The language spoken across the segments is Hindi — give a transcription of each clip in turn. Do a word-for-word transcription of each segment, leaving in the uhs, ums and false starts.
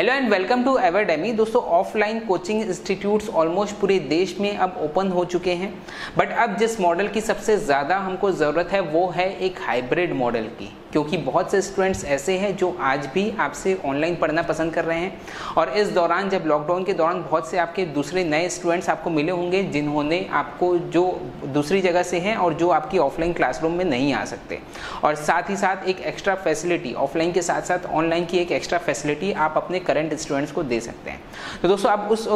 Hello and welcome to Everdemy. दोस्तों, ऑफलाइन कोचिंग इंस्टीट्यूट्स ऑलमोस्ट पूरे देश में अब ओपन हो चुके हैं, बट अब जिस मॉडल की सबसे ज़्यादा हमको ज़रूरत है वो है एक हाइब्रिड मॉडल की, क्योंकि बहुत से स्टूडेंट्स ऐसे हैं जो आज भी आपसे ऑनलाइन पढ़ना पसंद कर रहे हैं। और इस दौरान, जब लॉकडाउन के दौरान बहुत से आपके दूसरे नए स्टूडेंट्स आपको मिले होंगे जिन्होंने आपको जो दूसरी जगह से हैं और जो आपकी ऑफलाइन क्लासरूम में नहीं आ सकते, और साथ ही साथ एक एक्स्ट्रा फैसिलिटी ऑफलाइन के साथ साथ ऑनलाइन की एक एक्स्ट्रा फैसिलिटी आप अपने करंट स्टूडेंट्स को दे सकते हैं। तो दोस्तों, अब उस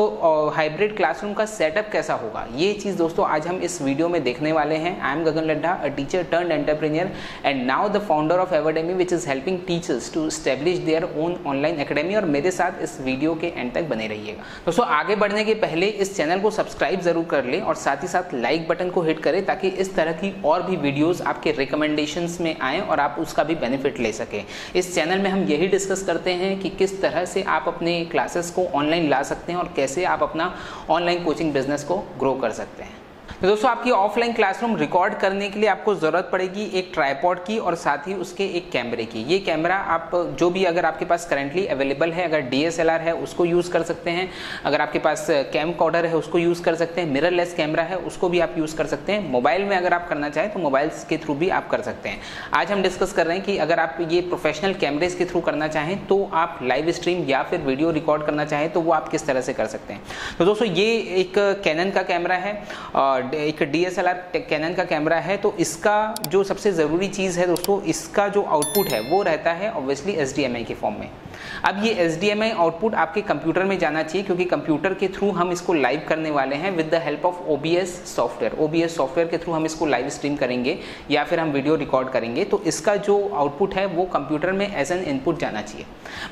हाइब्रिड क्लासरूम का सेटअप कैसा होगा, ये चीज़ दोस्तों आज हम इस वीडियो में देखने वाले हैं। I am Gagan Laddha, a teacher turned entrepreneur and now the founder of Everdemy, which is helping teachers to establish their own online academy। और मेरे साथ इस वीडियो के एंड तक बने रहिएगा। दोस्तों, आगे बढ़ने के पहले इस चैनल को सब्सक्राइब जरूर कर लें और साथ ही साथ लाइक बटन को हिट करें, ताकि इस तरह की और भी वीडियोस आपके रिकमेंडेशंस में आएँ और आप उसका भी बेनिफिट ले सकें। इस चैनल में हम यही डिस्कस करते हैं कि किस तरह से आप अपने क्लासेस को ऑनलाइन ला सकते हैं और कैसे आप अपना ऑनलाइन कोचिंग बिजनेस को ग्रो कर सकते हैं। तो दोस्तों, आपकी ऑफलाइन क्लासरूम रिकॉर्ड करने के लिए आपको ज़रूरत पड़ेगी एक ट्राइपॉड की और साथ ही उसके एक कैमरे की। ये कैमरा आप जो भी, अगर आपके पास करंटली अवेलेबल है, अगर डी एस एल आर है उसको यूज़ कर सकते हैं, अगर आपके पास कैमकॉर्डर है उसको यूज़ कर सकते हैं, मिररलेस कैमरा है उसको भी आप यूज़ कर सकते हैं। मोबाइल में अगर आप करना चाहें तो मोबाइल्स के थ्रू भी आप कर सकते हैं। आज हम डिस्कस कर रहे हैं कि अगर आप ये प्रोफेशनल कैमरेज के थ्रू करना चाहें तो आप लाइव स्ट्रीम या फिर वीडियो रिकॉर्ड करना चाहें तो वो आप किस तरह से कर सकते हैं। तो दोस्तों, ये एक कैनन का कैमरा है, एक D S L R Canon का कैमरा है। तो इसका जो सबसे ज़रूरी चीज़ है दोस्तों, इसका जो आउटपुट है वो रहता है obviously H D M I के फॉर्म में। अब ये H D M I output आपके कंप्यूटर में जाना चाहिए, क्योंकि कंप्यूटर के थ्रू हम इसको लाइव करने वाले हैं with the help of O B S software. O B S software के थ्रू हम इसको लाइव स्ट्रीम करेंगे या फिर हम वीडियो रिकॉर्ड करेंगे। तो इसका जो आउटपुट है वो कंप्यूटर में एज एन इनपुट जाना चाहिए,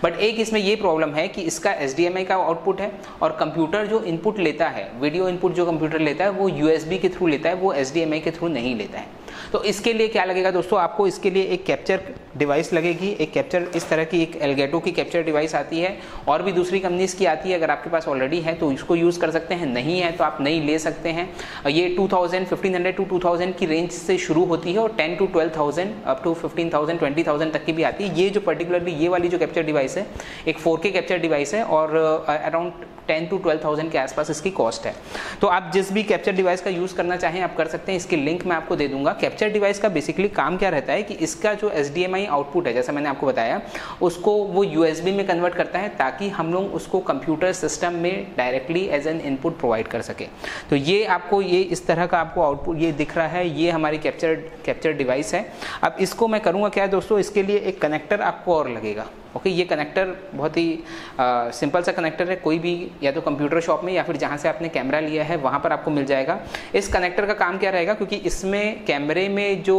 बट एक इसमें ये प्रॉब्लम है कि इसका एच डी एम आई का आउटपुट है और कंप्यूटर जो इनपुट लेता है, वीडियो इनपुट जो कंप्यूटर लेता है वो यू एस बी के थ्रू लेता है, वो एच डी एम आई के थ्रू नहीं लेता है। तो इसके लिए क्या लगेगा दोस्तों, आपको इसके लिए एक कैप्चर डिवाइस लगेगी, एक कैप्चर, इस तरह की एक Elgato की कैप्चर डिवाइस आती है और भी दूसरी कंपनीज की आती है। अगर आपके पास ऑलरेडी है तो इसको यूज़ कर सकते हैं, नहीं है तो आप नहीं ले सकते हैं। ये two thousand, fifteen hundred to two thousand की रेंज से शुरू होती है और ten to twelve thousand up to fifteen thousand, twenty thousand तक की भी आती है। ये जो पर्टिकुलरली ये वाली जो कैप्चर डिवाइस है एक फोर के कैप्चर डिवाइस है और around ten to twelve thousand के आसपास इसकी कॉस्ट है। तो आप जिस भी कैप्चर डिवाइस का यूज़ करना चाहें आप कर सकते हैं, इसकी लिंक मैं आपको दे दूंगा। कैप्चर डिवाइस का बेसिकली काम क्या रहता है कि इसका जो H D M I output है, जैसा मैंने आपको बताया, उसको वो यू एस बी में कन्वर्ट करता है, ताकि हम लोग उसको कंप्यूटर सिस्टम में directly as an input provide कर सके। तो ये आपको, ये इस तरह का आपको आउटपुट ये दिख रहा है, ये हमारी कैप्चर कैप्चर डिवाइस है। अब इसको मैं करूँगा क्या दोस्तों, इसके लिए एक कनेक्टर आपको और लगेगा। ओके okay, ये कनेक्टर बहुत ही आ, सिंपल सा कनेक्टर है, कोई भी या तो कंप्यूटर शॉप में या फिर जहाँ से आपने कैमरा लिया है वहाँ पर आपको मिल जाएगा। इस कनेक्टर का काम क्या रहेगा, क्योंकि इसमें कैमरे में जो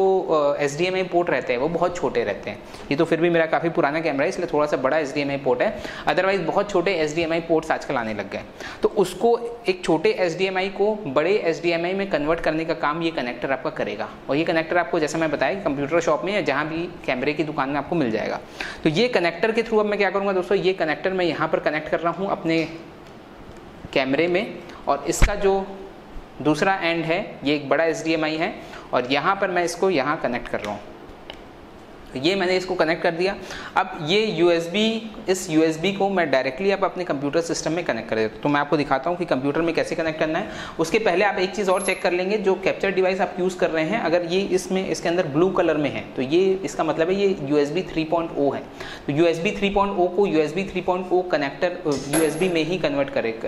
H D M I port रहते हैं वो बहुत छोटे रहते हैं। ये तो फिर भी मेरा काफ़ी पुराना कैमरा है इसलिए थोड़ा सा बड़ा H D M I port है, अदरवाइज़ बहुत छोटे H D M I ports आजकल आने लग गए। तो उसको, एक छोटे एच डी एम आई को बड़े एच डी एम आई में कन्वर्ट करने का काम ये कनेक्टर आपका करेगा। और ये कनेक्टर आपको, जैसा मैं बताया, कंप्यूटर शॉप में या जहाँ भी कैमरे की दुकान में आपको मिल जाएगा। तो ये कनेक्टर के थ्रू अब मैं क्या करूंगा दोस्तों, ये कनेक्टर मैं यहां पर कनेक्ट कर रहा हूं अपने कैमरे में, और इसका जो दूसरा एंड है ये एक बड़ा एच डी एम आई है और यहां पर मैं इसको यहां कनेक्ट कर रहा हूं। ये मैंने इसको कनेक्ट कर दिया। अब ये यूएसबी, इस यूएसबी को मैं डायरेक्टली अब अपने कंप्यूटर सिस्टम में कनेक्ट कर देता हूँ। तो मैं आपको दिखाता हूँ कि कंप्यूटर में कैसे कनेक्ट करना है। उसके पहले आप एक चीज़ और चेक कर लेंगे, जो कैप्चर डिवाइस आप यूज़ कर रहे हैं, अगर ये इसमें, इसके अंदर ब्लू कलर में है तो ये, इसका मतलब है ये यूएसबी थ्री पॉइंट ओ है। तो यूएसबी थ्री पॉइंट ओ को USB three point O connector USB में ही कन्वर्ट करे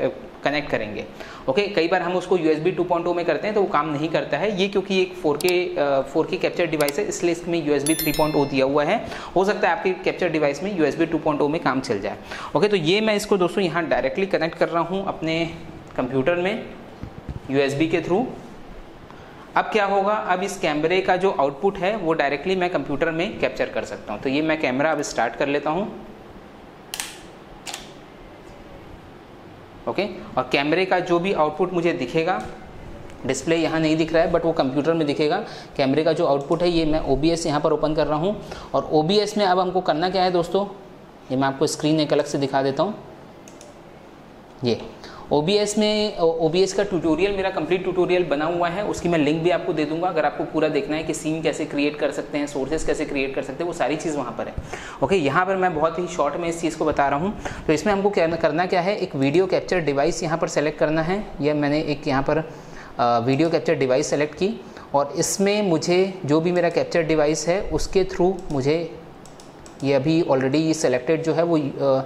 कनेक्ट करेंगे। ओके, कई बार हम उसको यूएसबी टू पॉइंट ओ में करते हैं तो वो काम नहीं करता है। ये क्योंकि एक फोर के कैप्चर डिवाइस है इसलिए इसमें यूएसबी थ्री पॉइंट ओ दिया हुआ है। हो सकता है आपके कैप्चर डिवाइस में यूएसबी टू पॉइंट ओ में काम चल जाए। ओके, तो ये मैं इसको दोस्तों यहाँ डायरेक्टली कनेक्ट कर रहा हूँ अपने कंप्यूटर में यूएसबी के थ्रू। अब क्या होगा, अब इस कैमरे का जो आउटपुट है वो डायरेक्टली मैं कंप्यूटर में कैप्चर कर सकता हूँ। तो ये मैं कैमरा अब स्टार्ट कर लेता हूँ। Okay okay? और कैमरे का जो भी आउटपुट मुझे दिखेगा, डिस्प्ले यहाँ नहीं दिख रहा है बट वो कंप्यूटर में दिखेगा। कैमरे का जो आउटपुट है ये मैं ओ बी एस यहाँ पर ओपन कर रहा हूँ, और ओ बी एस में अब हमको करना क्या है दोस्तों, ये मैं आपको स्क्रीन एक अलग से दिखा देता हूँ। ये O B S में O B S का ट्यूटोरियल, मेरा कंप्लीट ट्यूटोरियल बना हुआ है, उसकी मैं लिंक भी आपको दे दूंगा अगर आपको पूरा देखना है कि सीन कैसे क्रिएट कर सकते हैं, सोर्सेस कैसे क्रिएट कर सकते हैं, वो सारी चीज़ वहाँ पर है। ओके, यहाँ पर मैं बहुत ही शॉर्ट में इस चीज़ को बता रहा हूँ। तो इसमें हमको करना क्या है, एक वीडियो कैप्चर डिवाइस यहाँ पर सेलेक्ट करना है। यह मैंने एक यहाँ पर वीडियो कैप्चर डिवाइस सेलेक्ट की और इसमें मुझे जो भी मेरा कैप्चर डिवाइस है उसके थ्रू मुझे ये अभी ऑलरेडी सेलेक्टेड जो है वो आ,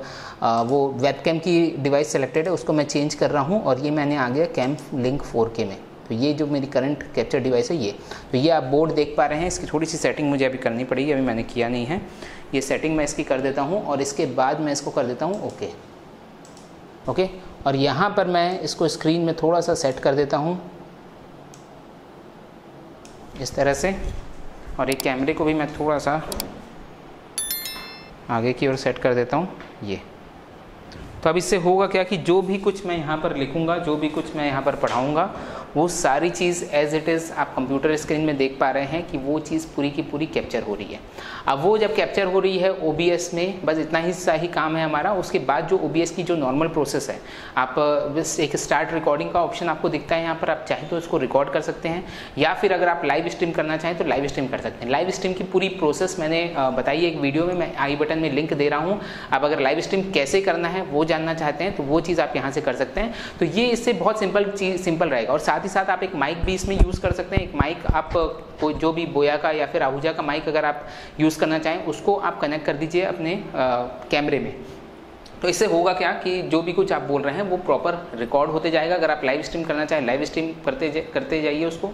आ, वो वेबकैम की डिवाइस सेलेक्टेड है, उसको मैं चेंज कर रहा हूँ और ये मैंने आ गया कैम लिंक फोर के में। तो ये जो मेरी करंट कैप्चर डिवाइस है ये, तो ये आप बोर्ड देख पा रहे हैं। इसकी थोड़ी सी सेटिंग मुझे अभी करनी पड़ेगी, अभी मैंने किया नहीं है। ये सेटिंग मैं इसकी कर देता हूँ और इसके बाद मैं इसको कर देता हूँ ओके ओके और यहाँ पर मैं इसको स्क्रीन में थोड़ा सा सेट कर देता हूँ इस तरह से, और एक कैमरे को भी मैं थोड़ा सा आगे की ओर सेट कर देता हूँ ये। तो अब इससे होगा क्या कि जो भी कुछ मैं यहाँ पर लिखूँगा, जो भी कुछ मैं यहाँ पर पढ़ाऊँगा, वो सारी चीज़ एज इट इज़ आप कंप्यूटर स्क्रीन में देख पा रहे हैं कि वो चीज़ पूरी की पूरी कैप्चर हो रही है। अब वो जब कैप्चर हो रही है O B S में, बस इतना ही सा ही काम है हमारा। उसके बाद जो O B S की जो नॉर्मल प्रोसेस है, आप बस एक स्टार्ट रिकॉर्डिंग का ऑप्शन आपको दिखता है यहाँ पर, आप चाहे तो इसको रिकॉर्ड कर सकते हैं या फिर अगर आप लाइव स्ट्रीम करना चाहें तो लाइव स्ट्रीम कर सकते हैं। लाइव स्ट्रीम की पूरी प्रोसेस मैंने बताई एक वीडियो में, मैं आई बटन में लिंक दे रहा हूँ। आप अगर लाइव स्ट्रीम कैसे करना है वो जानना चाहते हैं तो वो चीज़ आप यहाँ से कर सकते हैं। तो ये इससे बहुत सिंपल चीज सिंपल रहेगा। और साथ ही साथ आप एक माइक भी इसमें यूज़ कर सकते हैं। एक माइक आप कोई जो भी बोया का या फिर आहूजा का माइक अगर आप यूज़ करना चाहें उसको आप कनेक्ट कर दीजिए अपने कैमरे में। तो इससे होगा क्या कि जो भी कुछ आप बोल रहे हैं वो प्रॉपर रिकॉर्ड होते जाएगा। अगर आप लाइव स्ट्रीम करना चाहें लाइव स्ट्रीम करते जा, करते जाइए, उसको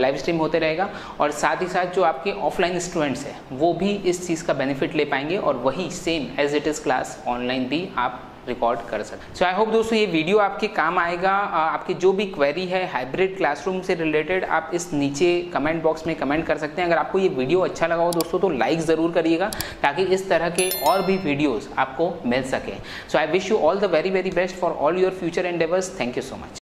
लाइव स्ट्रीम होते रहेगा। और साथ ही साथ जो आपके ऑफलाइन स्टूडेंट्स हैं वो भी इस चीज़ का बेनिफिट ले पाएंगे और वही same as it is class online भी आप रिकॉर्ड कर सकते। सो आई होप दोस्तों ये वीडियो आपके काम आएगा। आपकी जो भी क्वेरी है हाइब्रिड क्लासरूम से रिलेटेड आप इस नीचे कमेंट बॉक्स में कमेंट कर सकते हैं। अगर आपको ये वीडियो अच्छा लगा हो दोस्तों तो लाइक ज़रूर करिएगा ताकि इस तरह के और भी वीडियोस आपको मिल सकें। So I wish you all the very, very best for all your future endeavors. Thank you so much.